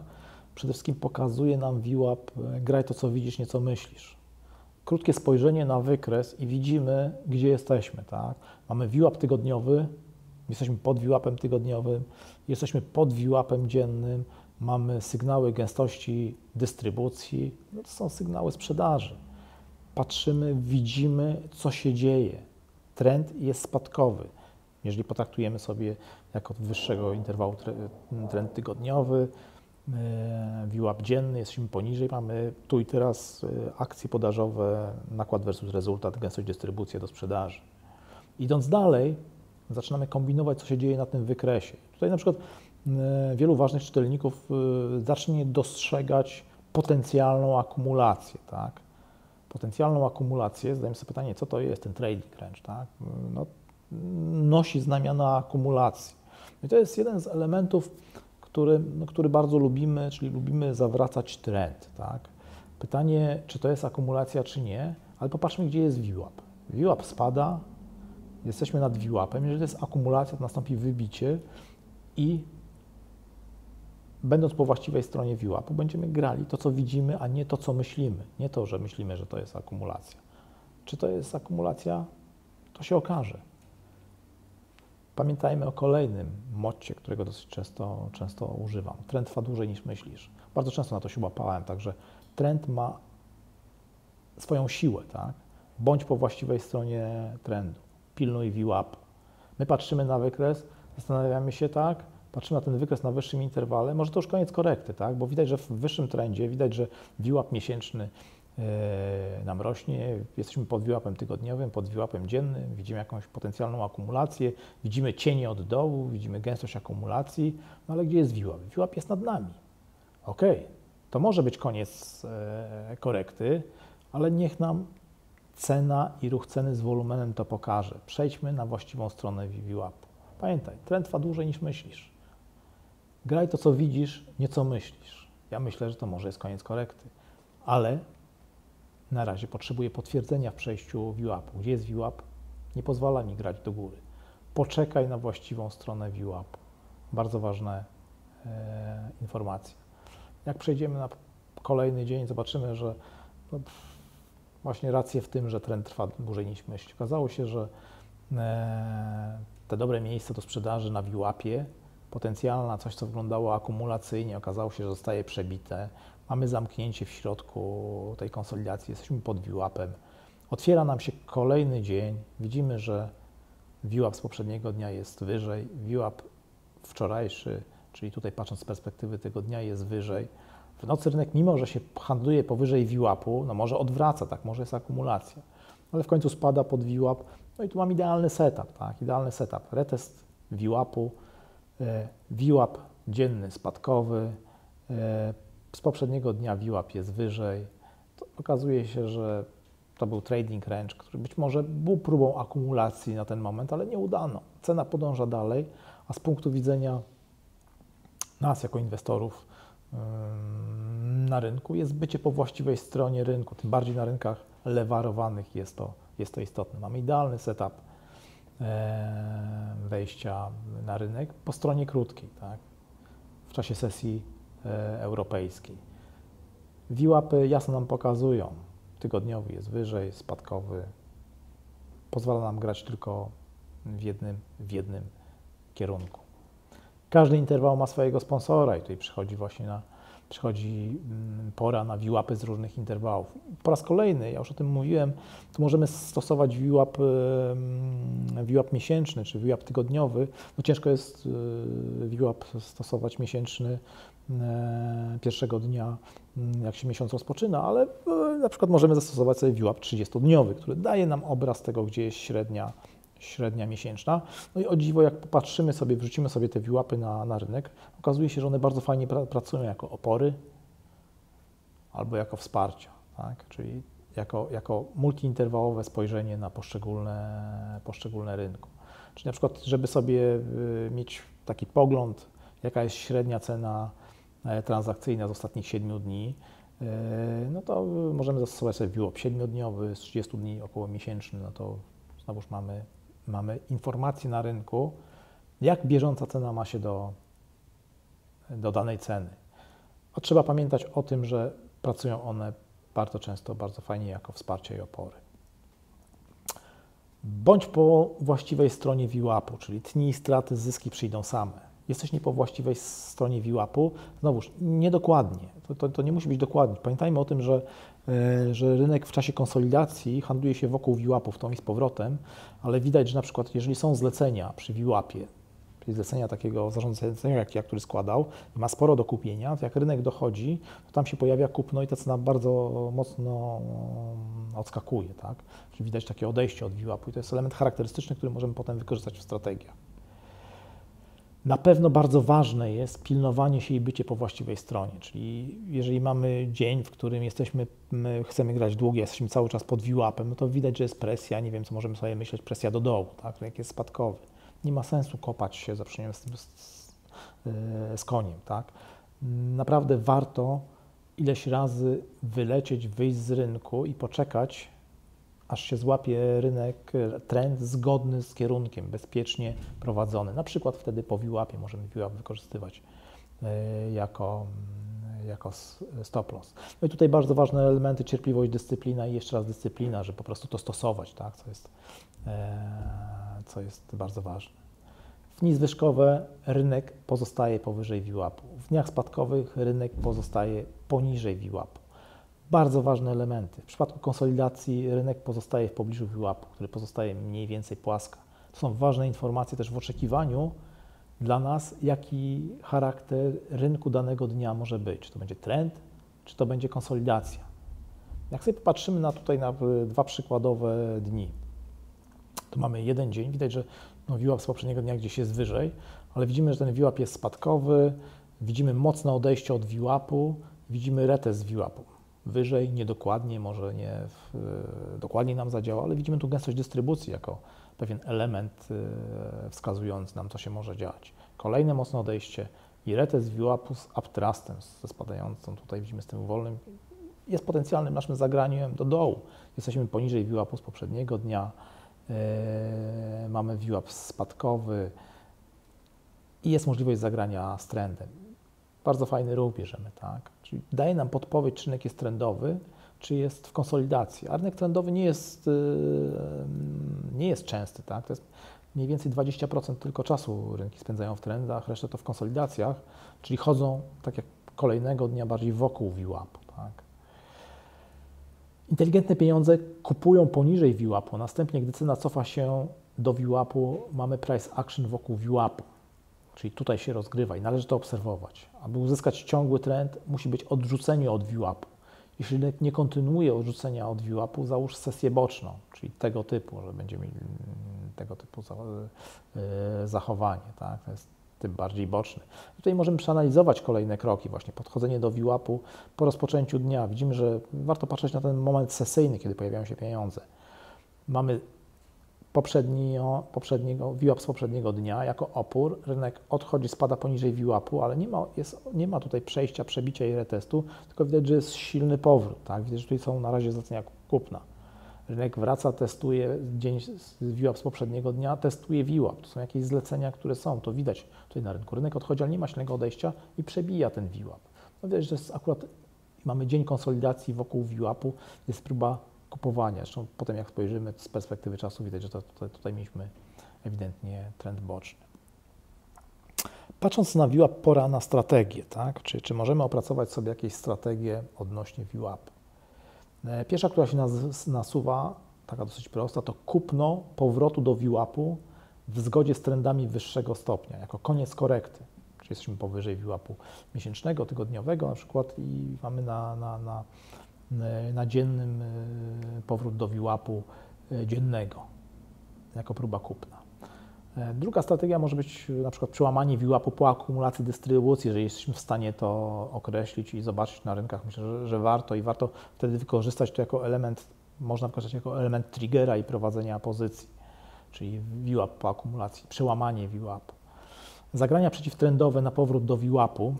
przede wszystkim pokazuje nam V WAP, graj to, co widzisz, nie co myślisz. Krótkie spojrzenie na wykres i widzimy, gdzie jesteśmy, tak? Mamy V WAP tygodniowy, jesteśmy pod V WAP-em tygodniowym, jesteśmy pod V WAP-em dziennym, mamy sygnały gęstości dystrybucji, no to są sygnały sprzedaży. Patrzymy, widzimy, co się dzieje. Trend jest spadkowy. Jeżeli potraktujemy sobie jako wyższego interwału trend tygodniowy, V WAP dzienny, jesteśmy poniżej, mamy tu i teraz akcje podażowe, nakład versus rezultat, gęstość dystrybucji do sprzedaży. Idąc dalej, zaczynamy kombinować, co się dzieje na tym wykresie. Tutaj na przykład wielu ważnych czytelników zacznie dostrzegać potencjalną akumulację, tak? Potencjalną akumulację, zadajmy sobie pytanie, co to jest ten trading range, tak? No, nosi znamiona akumulacji. I to jest jeden z elementów, który, no, który bardzo lubimy, czyli lubimy zawracać trend, tak? Pytanie, czy to jest akumulacja, czy nie, ale popatrzmy, gdzie jest V WAP. V WAP spada, jesteśmy nad V WAP-em, jeżeli to jest akumulacja, to nastąpi wybicie i będąc po właściwej stronie V WAP-u będziemy grali to, co widzimy, a nie to, co myślimy. Nie to, że myślimy, że to jest akumulacja. Czy to jest akumulacja? To się okaże. Pamiętajmy o kolejnym motcie, którego dosyć często, często używam. Trend trwa dłużej niż myślisz. Bardzo często na to się łapałem, także trend ma swoją siłę, tak? Bądź po właściwej stronie trendu. Pilnuj V WAP. My patrzymy na wykres, zastanawiamy się, tak, patrzymy na ten wykres na wyższym interwale, może to już koniec korekty, tak, bo widać, że w wyższym trendzie, widać, że V WAP miesięczny yy, nam rośnie, jesteśmy pod V WAP-em tygodniowym, pod V WAP-em dziennym, widzimy jakąś potencjalną akumulację, widzimy cienie od dołu, widzimy gęstość akumulacji, no ale gdzie jest V WAP? V WAP jest nad nami. Ok, to może być koniec yy, korekty, ale niech nam cena i ruch ceny z wolumenem to pokaże. Przejdźmy na właściwą stronę V WAP-u. Pamiętaj, trend trwa dłużej niż myślisz. Graj to, co widzisz, nie co myślisz. Ja myślę, że to może jest koniec korekty, ale na razie potrzebuję potwierdzenia w przejściu V WAP-u. Gdzie jest V WAP? Nie pozwala mi grać do góry. Poczekaj na właściwą stronę V WAP-u. Bardzo ważne e, informacje. Jak przejdziemy na kolejny dzień, zobaczymy, że no, właśnie rację w tym, że trend trwa dłużej niż myśl. Okazało się, że te dobre miejsce do sprzedaży na V WAP-ie, potencjalna coś, co wyglądało akumulacyjnie, okazało się, że zostaje przebite. Mamy zamknięcie w środku tej konsolidacji, jesteśmy pod V WAP-em. Otwiera nam się kolejny dzień, widzimy, że V WAP z poprzedniego dnia jest wyżej, V WAP wczorajszy, czyli tutaj patrząc z perspektywy tego dnia, jest wyżej. W nocy rynek, mimo że się handluje powyżej V WAP-u, no może odwraca, tak, może jest akumulacja, ale w końcu spada pod V WAP. No i tu mam idealny setup, tak, idealny setup. Retest V WAP-u, V WAP dzienny spadkowy, z poprzedniego dnia V WAP jest wyżej. To okazuje się, że to był trading range, który być może był próbą akumulacji na ten moment, ale nie udano. Cena podąża dalej, a z punktu widzenia nas jako inwestorów na rynku jest bycie po właściwej stronie rynku, tym bardziej na rynkach lewarowanych jest to, jest to istotne. Mamy idealny setup wejścia na rynek po stronie krótkiej, tak? W czasie sesji europejskiej. V WAP-y jasno nam pokazują tygodniowy jest wyżej, spadkowy. Pozwala nam grać tylko w jednym, w jednym kierunku. Każdy interwał ma swojego sponsora i tutaj przychodzi właśnie na, przychodzi pora na V WAPy z różnych interwałów. Po raz kolejny, ja już o tym mówiłem, tu możemy stosować V WAP, V WAP miesięczny czy V WAP tygodniowy. No ciężko jest V WAP stosować miesięczny pierwszego dnia, jak się miesiąc rozpoczyna, ale na przykład możemy zastosować sobie V WAP trzydziestodniowy, który daje nam obraz tego, gdzie jest średnia, średnia miesięczna. No i o dziwo, jak popatrzymy sobie, wrzucimy sobie te V WAPy na, na rynek, okazuje się, że one bardzo fajnie pra, pracują jako opory albo jako wsparcia, tak? Czyli jako, jako multiinterwałowe spojrzenie na poszczególne, poszczególne rynku. Czyli na przykład, żeby sobie mieć taki pogląd, jaka jest średnia cena transakcyjna z ostatnich siedmiu dni, no to możemy zastosować sobie V WAP siedmiodniowy, z trzydziestu dni około miesięczny, no to znowuż mamy, mamy informacje na rynku, jak bieżąca cena ma się do, do danej ceny. A trzeba pamiętać o tym, że pracują one bardzo często, bardzo fajnie jako wsparcie i opory. Bądź po właściwej stronie V WAP-u, czyli tnij straty, zyski przyjdą same. Jesteś nie po właściwej stronie V WAP-u, znowuż niedokładnie, to, to, to nie musi być dokładnie. Pamiętajmy o tym, że, yy, że rynek w czasie konsolidacji handluje się wokół V WAP-ów, tą i z powrotem, ale widać, że na przykład jeżeli są zlecenia przy V WAP-ie, czyli zlecenia takiego zarządzenia, jak ja, który składał, ma sporo do kupienia, to jak rynek dochodzi, to tam się pojawia kupno i ta cena bardzo mocno odskakuje, tak? Czyli widać takie odejście od V WAP-u i to jest element charakterystyczny, który możemy potem wykorzystać w strategiach. Na pewno bardzo ważne jest pilnowanie się i bycie po właściwej stronie, czyli jeżeli mamy dzień, w którym jesteśmy, my chcemy grać długie, jesteśmy cały czas pod V WAP-em, no to widać, że jest presja, nie wiem, co możemy sobie myśleć, presja do dołu, tak, jak jest spadkowy. Nie ma sensu kopać się zawsze, nie wiem, z, tym, z, z koniem, tak. Naprawdę warto ileś razy wylecieć, wyjść z rynku i poczekać, aż się złapie rynek, trend zgodny z kierunkiem, bezpiecznie prowadzony. Na przykład wtedy po V WAP-ie możemy V WAP wykorzystywać jako, jako stop loss. No i tutaj bardzo ważne elementy, cierpliwość, dyscyplina i jeszcze raz dyscyplina, żeby po prostu to stosować, tak? co, jest, co jest bardzo ważne. W dni zwyżkowe rynek pozostaje powyżej V WAP-u. W dniach spadkowych rynek pozostaje poniżej V WAP-u. Bardzo ważne elementy. W przypadku konsolidacji rynek pozostaje w pobliżu V WAP-u, który pozostaje mniej więcej płaska. To są ważne informacje też w oczekiwaniu dla nas, jaki charakter rynku danego dnia może być. Czy to będzie trend, czy to będzie konsolidacja. Jak sobie popatrzymy na tutaj na dwa przykładowe dni, tu mamy jeden dzień. Widać, że no V WAP z poprzedniego dnia gdzieś jest wyżej, ale widzimy, że ten V WAP jest spadkowy, widzimy mocne odejście od V WAP-u, widzimy retest V WAP-u. Wyżej, niedokładnie, może nie w, dokładnie nam zadziała, ale widzimy tu gęstość dystrybucji jako pewien element wskazujący nam, co się może dziać. Kolejne mocne odejście i retest V WAP-u z uptrustem, ze spadającą, tutaj widzimy z tym wolnym, jest potencjalnym naszym zagraniem do dołu. Jesteśmy poniżej V WAP-u z poprzedniego dnia, yy, mamy V WAP spadkowy i jest możliwość zagrania z trendem. Bardzo fajny ruch bierzemy, tak? Czyli daje nam podpowiedź, czy rynek jest trendowy, czy jest w konsolidacji. A rynek trendowy nie jest, nie jest częsty, tak? To jest mniej więcej dwadzieścia procent tylko czasu rynki spędzają w trendach, resztę to w konsolidacjach, czyli chodzą, tak jak kolejnego dnia, bardziej wokół V WAP-u, tak? Inteligentne pieniądze kupują poniżej V WAP-u, następnie gdy cena cofa się do V WAP-u, mamy price action wokół V WAP-u. Czyli tutaj się rozgrywa i należy to obserwować. Aby uzyskać ciągły trend, musi być odrzucenie od V WAP-u. Jeśli rynek nie kontynuuje odrzucenia od V WAP-u, załóż sesję boczną, czyli tego typu, że będziemy mieli tego typu zachowanie. Tak? To jest typ bardziej boczny. Tutaj możemy przeanalizować kolejne kroki, właśnie podchodzenie do V WAP-u po rozpoczęciu dnia. Widzimy, że warto patrzeć na ten moment sesyjny, kiedy pojawiają się pieniądze. Mamy Poprzednio, poprzedniego, V WAP z poprzedniego dnia jako opór, rynek odchodzi, spada poniżej V WAP-u, ale nie ma, jest, nie ma tutaj przejścia, przebicia i retestu, tylko widać, że jest silny powrót, tak? Widać, że tutaj są na razie zlecenia kupna. Rynek wraca, testuje dzień V WAP z poprzedniego dnia, testuje V WAP, to są jakieś zlecenia, które są, to widać tutaj na rynku. Rynek odchodzi, ale nie ma silnego odejścia i przebija ten V WAP. No widać, że jest akurat mamy dzień konsolidacji wokół V WAP-u, jest próba kupowania. Zresztą potem jak spojrzymy z perspektywy czasu, widać, że to, to, tutaj mieliśmy ewidentnie trend boczny. Patrząc na V WAP, pora na strategię, tak? Czy, czy możemy opracować sobie jakieś strategie odnośnie V WAP? Pierwsza, która się nas, nasuwa, taka dosyć prosta, to kupno powrotu do V WAP-u w zgodzie z trendami wyższego stopnia, jako koniec korekty. Czyli jesteśmy powyżej V WAP-u miesięcznego, tygodniowego na przykład i mamy na, na, na, na dziennym powrót do V WAP-u dziennego, jako próba kupna. Druga strategia może być na przykład przełamanie V WAP-u po akumulacji dystrybucji, jeżeli jesteśmy w stanie to określić i zobaczyć na rynkach. Myślę, że, że warto i warto wtedy wykorzystać to jako element, można wykorzystać jako element triggera i prowadzenia pozycji, czyli V WAP po akumulacji, przełamanie V WAP-u. Zagrania przeciwtrendowe na powrót do V WAP-u,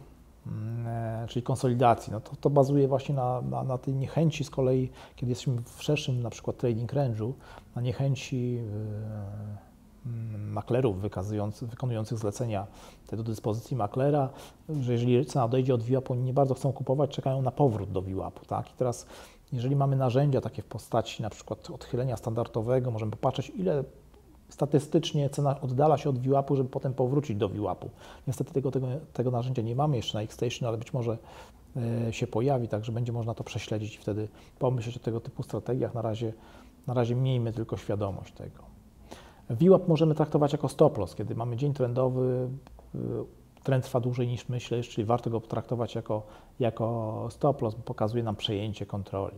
czyli konsolidacji, no to, to bazuje właśnie na, na, na tej niechęci z kolei, kiedy jesteśmy w szerszym na przykład trading range'u, na niechęci yy, maklerów wykonujących zlecenia te do dyspozycji maklera, że jeżeli cena odejdzie od V WAP-u, oni nie bardzo chcą kupować, czekają na powrót do V WAP-u, tak? I teraz, jeżeli mamy narzędzia takie w postaci na przykład odchylenia standardowego, możemy popatrzeć, ile statystycznie cena oddala się od V WAP-u, żeby potem powrócić do V WAP-u. Niestety tego, tego, tego narzędzia nie mamy jeszcze na X-Station, ale być może y, się pojawi, także będzie można to prześledzić i wtedy pomyśleć o tego typu strategiach. Na razie, na razie miejmy tylko świadomość tego. V WAP możemy traktować jako stop loss, kiedy mamy dzień trendowy, y, trend trwa dłużej niż myślisz, czyli warto go traktować jako, jako stop loss, bo pokazuje nam przejęcie kontroli.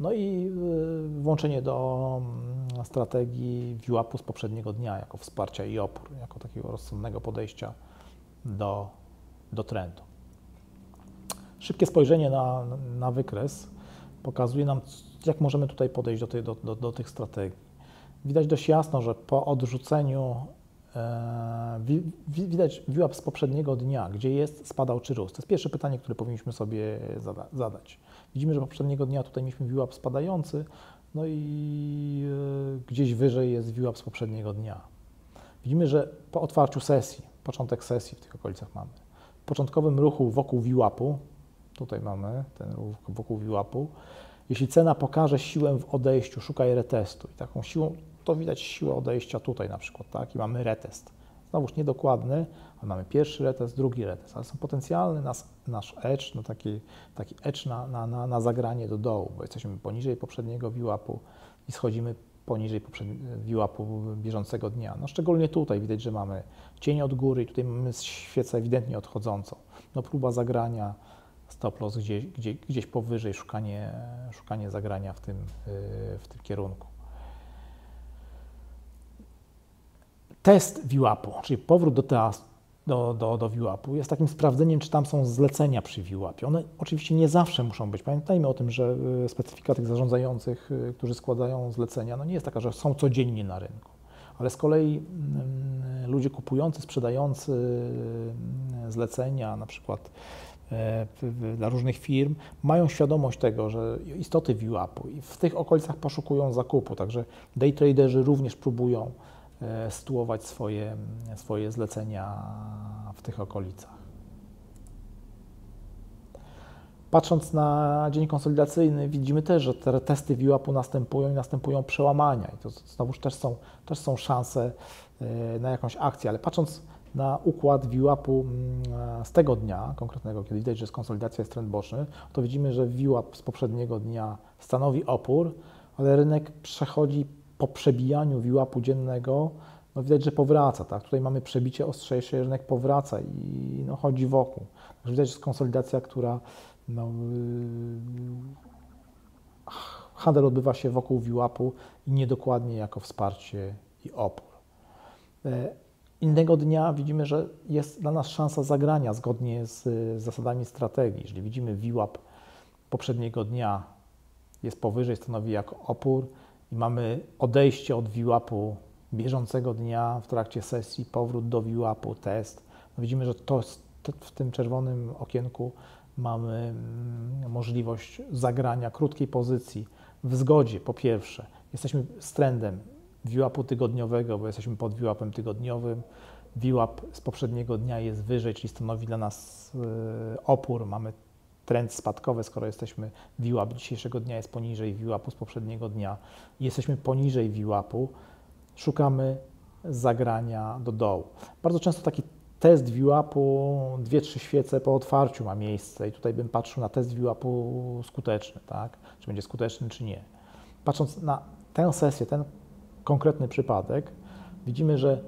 No i włączenie do strategii V WAP-u z poprzedniego dnia jako wsparcia i opór, jako takiego rozsądnego podejścia do, do trendu. Szybkie spojrzenie na, na wykres pokazuje nam, jak możemy tutaj podejść do, tej, do, do, do tych strategii. Widać dość jasno, że po odrzuceniu widać V WAP z poprzedniego dnia, gdzie jest, spadał czy rósł. To jest pierwsze pytanie, które powinniśmy sobie zada zadać. Widzimy, że poprzedniego dnia tutaj mieliśmy V WAP spadający, no i yy, gdzieś wyżej jest V WAP z poprzedniego dnia. Widzimy, że po otwarciu sesji, początek sesji w tych okolicach mamy, w początkowym ruchu wokół V WAP-u, tutaj mamy ten ruch wokół V WAP-u, jeśli cena pokaże siłę w odejściu, szukaj retestu i taką siłą, to widać siłę odejścia tutaj na przykład, tak, i mamy retest. Znowuż niedokładny, ale mamy pierwszy retest, drugi retest, ale są potencjalny nas, nasz edge, no taki, taki edge na, na, na zagranie do dołu, bo jesteśmy poniżej poprzedniego V WAP-u i schodzimy poniżej V WAP-u bieżącego dnia. No szczególnie tutaj widać, że mamy cień od góry i tutaj mamy świecę ewidentnie odchodzącą. No próba zagrania, stop loss gdzieś, gdzieś, gdzieś powyżej, szukanie, szukanie zagrania w tym, w tym kierunku. Test V WAP-u, czyli powrót do, do, do, do V WAP-u jest takim sprawdzeniem, czy tam są zlecenia przy V WAP-ie. One oczywiście nie zawsze muszą być. Pamiętajmy o tym, że specyfika tych zarządzających, którzy składają zlecenia, no nie jest taka, że są codziennie na rynku. Ale z kolei mm, ludzie kupujący, sprzedający zlecenia, na przykład dla różnych firm, mają świadomość tego, że istoty V WAP-u i w tych okolicach poszukują zakupu. Także day traderzy również próbują sytuować swoje, swoje zlecenia w tych okolicach. Patrząc na dzień konsolidacyjny, widzimy też, że te testy V WAP-u następują i następują przełamania. I to znowuż też są, też są szanse na jakąś akcję, ale patrząc na układ V WAP-u z tego dnia konkretnego, kiedy widać, że jest konsolidacja, jest trend boczny, to widzimy, że V WAP z poprzedniego dnia stanowi opór, ale rynek przechodzi po przebijaniu V WAP-u dziennego, no widać, że powraca, tak? Tutaj mamy przebicie ostrzejsze, rynek powraca i no, chodzi wokół. Także widać, że jest konsolidacja, która no, yy, handel odbywa się wokół V WAP-u i niedokładnie jako wsparcie i opór. Innego dnia widzimy, że jest dla nas szansa zagrania zgodnie z, z zasadami strategii. Jeżeli widzimy V WAP poprzedniego dnia jest powyżej, stanowi jako opór, i mamy odejście od V WAP-u bieżącego dnia w trakcie sesji, powrót do V WAP-u, test. No widzimy, że to w tym czerwonym okienku mamy możliwość zagrania krótkiej pozycji w zgodzie. Po pierwsze, jesteśmy z trendem V WAP-u tygodniowego, bo jesteśmy pod V WAP-em tygodniowym. V WAP z poprzedniego dnia jest wyżej, czyli stanowi dla nas opór. Mamy trend spadkowy, skoro jesteśmy V WAP dzisiejszego dnia jest poniżej V WAP-u z poprzedniego dnia, jesteśmy poniżej V WAP-u, szukamy zagrania do dołu. Bardzo często taki test V WAP-u, dwie trzy świece po otwarciu ma miejsce i tutaj bym patrzył na test V WAP-u skuteczny, tak? Czy będzie skuteczny, czy nie. Patrząc na tę sesję, ten konkretny przypadek, widzimy, że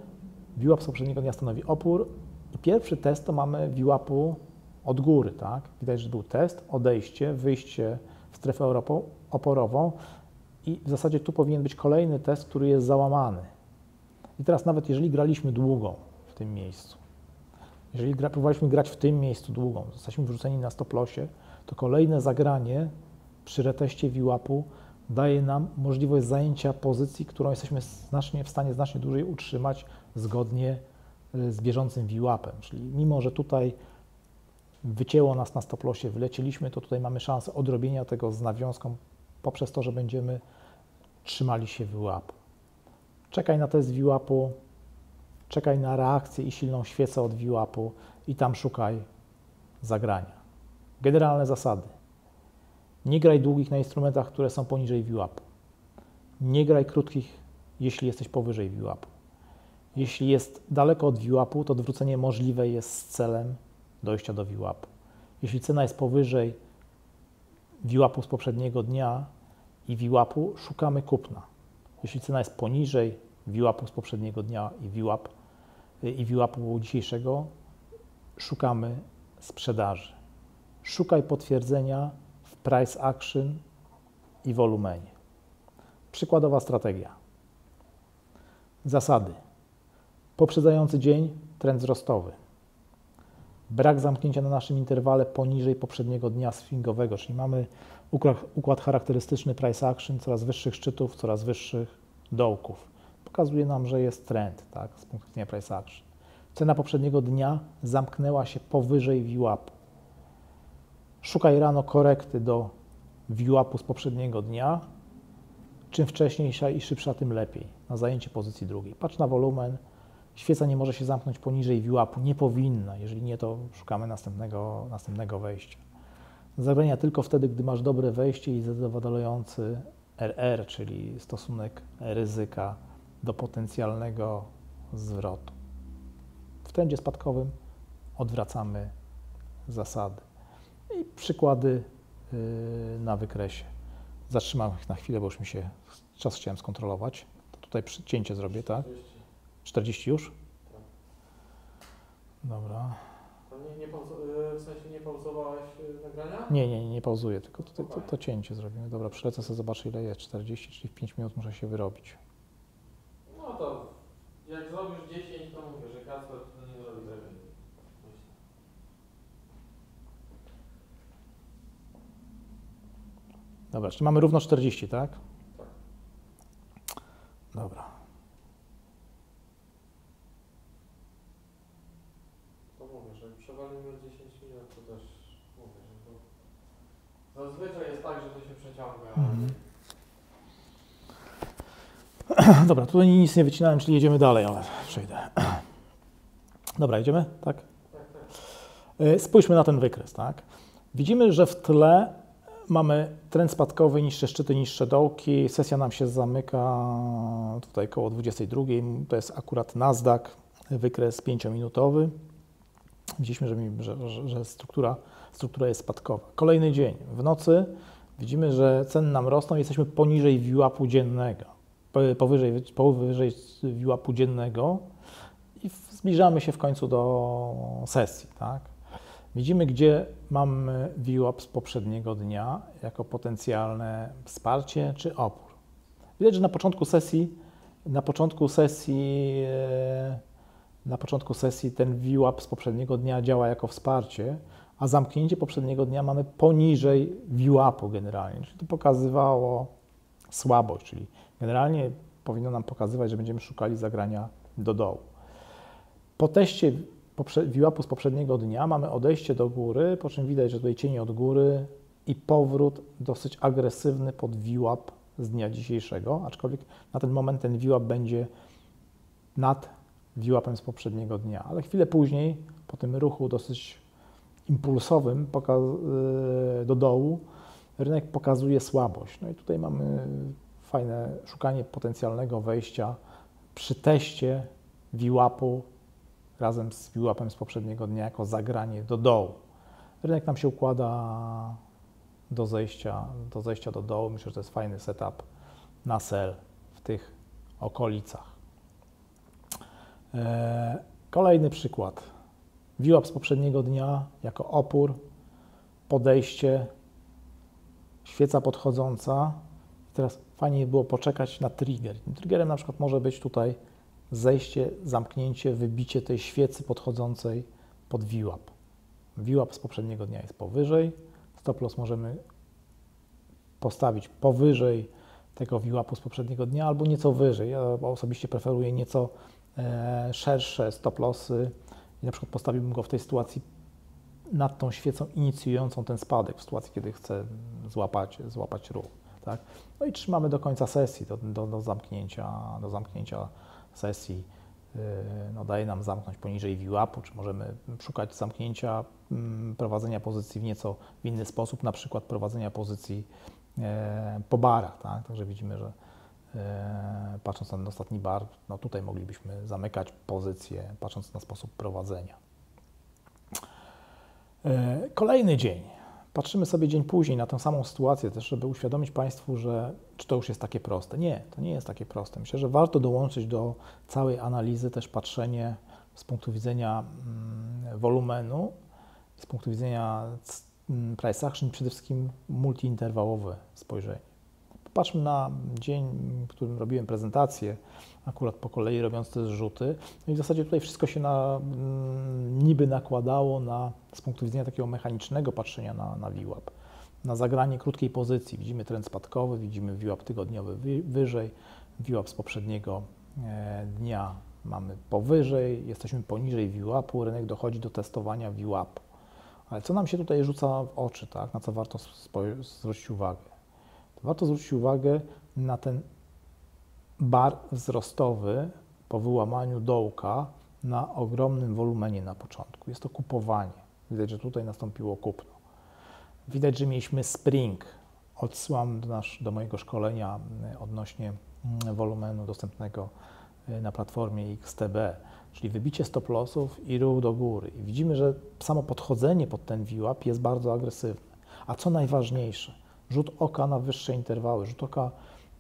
V WAP z poprzedniego dnia stanowi opór i pierwszy test to mamy V WAP-u od góry, tak? Widać, że był test, odejście, wyjście w strefę oporową i w zasadzie tu powinien być kolejny test, który jest załamany. I teraz nawet jeżeli graliśmy długą w tym miejscu, jeżeli gra, próbowaliśmy grać w tym miejscu długą, zostaliśmy wrzuceni na stop-losie, to kolejne zagranie przy reteście V WAP-u daje nam możliwość zajęcia pozycji, którą jesteśmy znacznie, w stanie znacznie dłużej utrzymać zgodnie z bieżącym V WAP-em. Czyli mimo, że tutaj wycięło nas na stop-losie, wylecieliśmy, to tutaj mamy szansę odrobienia tego z nawiązką poprzez to, że będziemy trzymali się V WAP-u. Czekaj na test V WAP-u, czekaj na reakcję i silną świecę od V WAP-u i tam szukaj zagrania. Generalne zasady. Nie graj długich na instrumentach, które są poniżej V WAP-u. Nie graj krótkich, jeśli jesteś powyżej V WAP-u. Jeśli jest daleko od V WAP-u, to odwrócenie możliwe jest z celem dojścia do V WAP-u. Jeśli cena jest powyżej V WAP-u z poprzedniego dnia i V WAP-u, szukamy kupna. Jeśli cena jest poniżej V WAP-u z poprzedniego dnia i V WAP, i V WAP-u dzisiejszego, szukamy sprzedaży. Szukaj potwierdzenia w price action i wolumenie. Przykładowa strategia. Zasady. Poprzedzający dzień trend wzrostowy. Brak zamknięcia na naszym interwale poniżej poprzedniego dnia swingowego, czyli mamy układ charakterystyczny price action, coraz wyższych szczytów, coraz wyższych dołków. Pokazuje nam, że jest trend, tak, z punktu widzenia price action. Cena poprzedniego dnia zamknęła się powyżej V WAP-u. Szukaj rano korekty do V WAP-u z poprzedniego dnia. Czym wcześniejsza i szybsza, tym lepiej na zajęcie pozycji drugiej. Patrz na wolumen. Świeca nie może się zamknąć poniżej V WAP-u, nie powinna. Jeżeli nie, to szukamy następnego, następnego wejścia. Zagrania tylko wtedy, gdy masz dobre wejście i zadowalający R R, czyli stosunek ryzyka do potencjalnego zwrotu. W trendzie spadkowym odwracamy zasady. I przykłady na wykresie. Zatrzymam ich na chwilę, bo już mi się czas chciałem skontrolować. To tutaj cięcie zrobię, tak? czterdzieści już? Tak. Dobra. Nie, nie pauzo, w sensie nie pauzowałeś nagrania? Nie, nie, nie pauzuję, tylko tutaj to, to cięcie zrobimy. Dobra, przylecę sobie, zobaczę ile jest. czterdzieści, czyli w pięć minut muszę się wyrobić. No to jak zrobisz dziesięć, to mówię, że Kacper to nie zrobi lepiej. Dobra, czyli mamy równo czterdzieści, tak? Tak. Dobra. To mówię, że przewalimy dziesięć minut, to też mówię, że to zazwyczaj jest tak, że to się przeciąga. Mhm. Dobra, tutaj nic nie wycinałem, czyli jedziemy dalej, ale przejdę. Dobra, jedziemy? Tak? Tak, tak. Spójrzmy na ten wykres, tak? Widzimy, że w tle mamy trend spadkowy, niższe szczyty, niższe dołki. Sesja nam się zamyka tutaj koło dwudziestej drugiej. To jest akurat NASDAQ, wykres pięciominutowy. Widzieliśmy, że, że, że struktura, struktura jest spadkowa. Kolejny dzień. W nocy widzimy, że ceny nam rosną. Jesteśmy poniżej V WAP-u dziennego. Powyżej, powyżej V WAP-u dziennego i zbliżamy się w końcu do sesji, tak? Widzimy, gdzie mamy V WAP z poprzedniego dnia jako potencjalne wsparcie czy opór. Widać, że na początku sesji, na początku sesji, na początku sesji ten V WAP z poprzedniego dnia działa jako wsparcie, a zamknięcie poprzedniego dnia mamy poniżej V WAP-u generalnie. Czyli to pokazywało słabość, czyli generalnie powinno nam pokazywać, że będziemy szukali zagrania do dołu. Po teście V WAP-u z poprzedniego dnia mamy odejście do góry, po czym widać, że tutaj cienie od góry i powrót dosyć agresywny pod V WAP z dnia dzisiejszego, aczkolwiek na ten moment ten V WAP będzie nad V WAP-em z poprzedniego dnia, ale chwilę później po tym ruchu dosyć impulsowym do dołu rynek pokazuje słabość. No i tutaj mamy fajne szukanie potencjalnego wejścia przy teście V WAP-u razem z V WAP-em z poprzedniego dnia jako zagranie do dołu. Rynek nam się układa do zejścia do, zejścia do dołu. Myślę, że to jest fajny setup na sell w tych okolicach. Kolejny przykład. V WAP z poprzedniego dnia jako opór, podejście, świeca podchodząca. Teraz fajnie było poczekać na trigger. Triggerem na przykład może być tutaj zejście, zamknięcie, wybicie tej świecy podchodzącej pod V WAP. V WAP z poprzedniego dnia jest powyżej. Stop loss możemy postawić powyżej tego V WAP-u z poprzedniego dnia albo nieco wyżej. Ja osobiście preferuję nieco e, szersze stop lossy. I na przykład postawiłbym go w tej sytuacji nad tą świecą inicjującą ten spadek, w sytuacji, kiedy chcę złapać, złapać ruch. Tak? No i trzymamy do końca sesji, do, do, do, zamknięcia, do zamknięcia sesji. No, daje nam zamknąć poniżej V WAP-u, czy możemy szukać zamknięcia, prowadzenia pozycji w nieco w inny sposób, na przykład prowadzenia pozycji e, po barach. Tak? Także widzimy, że e, patrząc na ostatni bar, no tutaj moglibyśmy zamykać pozycję, patrząc na sposób prowadzenia. E, kolejny dzień. Patrzymy sobie dzień później na tę samą sytuację, też żeby uświadomić Państwu, że czy to już jest takie proste. Nie, to nie jest takie proste. Myślę, że warto dołączyć do całej analizy też patrzenie z punktu widzenia mm, wolumenu, z punktu widzenia mm, price action, przede wszystkim multiinterwałowe spojrzenie. Popatrzmy na dzień, w którym robiłem prezentację, akurat po kolei robiąc te zrzuty. No i w zasadzie tutaj wszystko się na, niby nakładało na, z punktu widzenia takiego mechanicznego patrzenia na, na V WAP. Na zagranie krótkiej pozycji widzimy trend spadkowy, widzimy V WAP tygodniowy wyżej, V WAP z poprzedniego dnia mamy powyżej, jesteśmy poniżej V WAP-u, rynek dochodzi do testowania V WAP-u. Ale co nam się tutaj rzuca w oczy, tak? Na co warto zwrócić uwagę? Warto zwrócić uwagę na ten bar wzrostowy po wyłamaniu dołka na ogromnym wolumenie na początku. Jest to kupowanie. Widać, że tutaj nastąpiło kupno. Widać, że mieliśmy spring. Odsyłam do, nasz, do mojego szkolenia odnośnie wolumenu dostępnego na platformie X T B, czyli wybicie stop lossów i ruch do góry. I widzimy, że samo podchodzenie pod ten V WAP jest bardzo agresywne. A co najważniejsze, rzut oka na wyższe interwały, rzut oka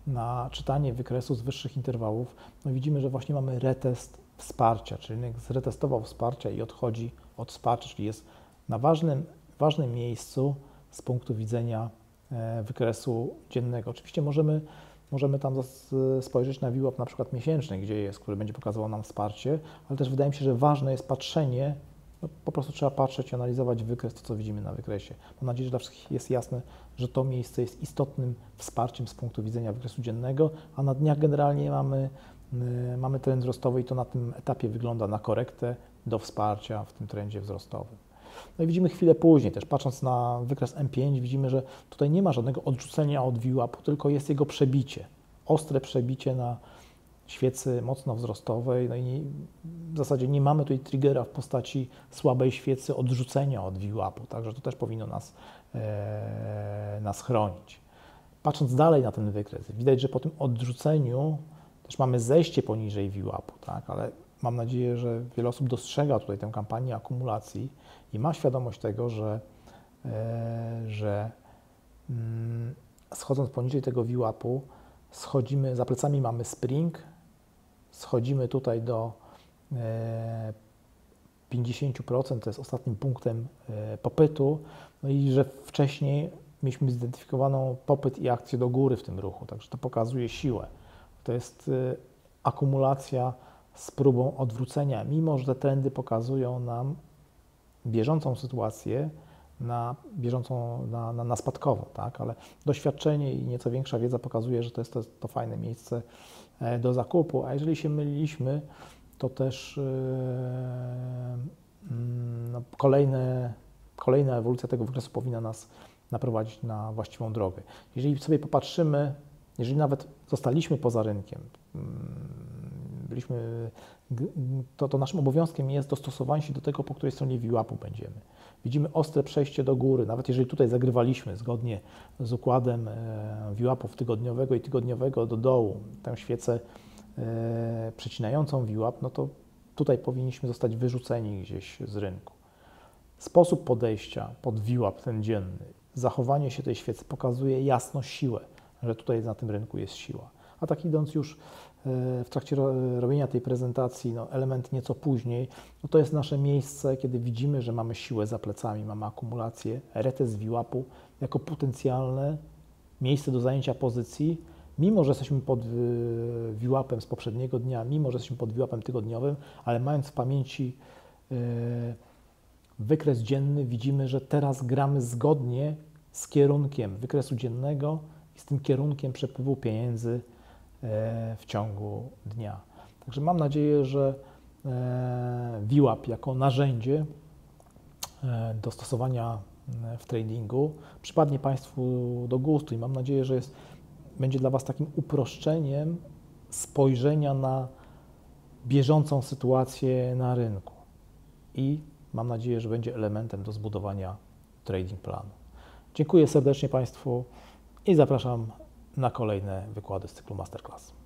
na czytanie wykresu z wyższych interwałów. No widzimy, że właśnie mamy retest wsparcia, czyli rynek zretestował wsparcia i odchodzi od wsparcia, czyli jest na ważnym, ważnym miejscu z punktu widzenia wykresu dziennego. Oczywiście możemy, możemy tam spojrzeć na V WAP na przykład miesięczny, gdzie jest, który będzie pokazywał nam wsparcie, ale też wydaje mi się, że ważne jest patrzenie, no po prostu trzeba patrzeć i analizować wykres, to co widzimy na wykresie. Mam nadzieję, że dla wszystkich jest jasne, że to miejsce jest istotnym wsparciem z punktu widzenia wykresu dziennego, a na dniach generalnie mamy, yy, mamy trend wzrostowy i to na tym etapie wygląda na korektę do wsparcia w tym trendzie wzrostowym. No i widzimy chwilę później, też patrząc na wykres M pięć, widzimy, że tutaj nie ma żadnego odrzucenia od V WAP-u, tylko jest jego przebicie, ostre przebicie na świecy mocno wzrostowej, no i w zasadzie nie mamy tutaj triggera w postaci słabej świecy odrzucenia od V WAP-u, także to też powinno nas, e, nas chronić. Patrząc dalej na ten wykres, widać, że po tym odrzuceniu też mamy zejście poniżej V WAP-u, tak? Ale mam nadzieję, że wiele osób dostrzega tutaj tę kampanię akumulacji i ma świadomość tego, że, e, że mm, schodząc poniżej tego V WAP-u, schodzimy, za plecami mamy spring, schodzimy tutaj do pięćdziesiąt procent, to jest ostatnim punktem popytu, no i że wcześniej mieliśmy zidentyfikowaną popyt i akcję do góry w tym ruchu, także to pokazuje siłę. To jest akumulacja z próbą odwrócenia, mimo że trendy pokazują nam bieżącą sytuację na bieżącą, na, na, na spadkową, tak? Ale doświadczenie i nieco większa wiedza pokazuje, że to jest to, to fajne miejsce do zakupu, a jeżeli się myliliśmy, to też yy, no, kolejne, kolejna ewolucja tego wykresu powinna nas naprowadzić na właściwą drogę. Jeżeli sobie popatrzymy, jeżeli nawet zostaliśmy poza rynkiem, yy, byliśmy, to, to naszym obowiązkiem jest dostosowanie się do tego, po której stronie V WAP-u będziemy. widzimy ostre przejście do góry. Nawet jeżeli tutaj zagrywaliśmy zgodnie z układem V WAP-ów tygodniowego i tygodniowego do dołu, tę świecę przecinającą V WAP, no to tutaj powinniśmy zostać wyrzuceni gdzieś z rynku. Sposób podejścia pod V WAP ten dzienny, zachowanie się tej świecy pokazuje jasno siłę, że tutaj na tym rynku jest siła. A tak idąc już w trakcie robienia tej prezentacji, no element nieco później, no to jest nasze miejsce, kiedy widzimy, że mamy siłę za plecami, mamy akumulację, retest V WAP-u jako potencjalne miejsce do zajęcia pozycji, mimo że jesteśmy pod V WAP-em z poprzedniego dnia, mimo że jesteśmy pod V WAP-em tygodniowym, ale mając w pamięci yy, wykres dzienny, widzimy, że teraz gramy zgodnie z kierunkiem wykresu dziennego i z tym kierunkiem przepływu pieniędzy w ciągu dnia. Także mam nadzieję, że V WAP jako narzędzie do stosowania w tradingu przypadnie Państwu do gustu i mam nadzieję, że jest, będzie dla Was takim uproszczeniem spojrzenia na bieżącą sytuację na rynku i mam nadzieję, że będzie elementem do zbudowania trading planu. Dziękuję serdecznie Państwu i zapraszam na kolejne wykłady z cyklu Masterclass.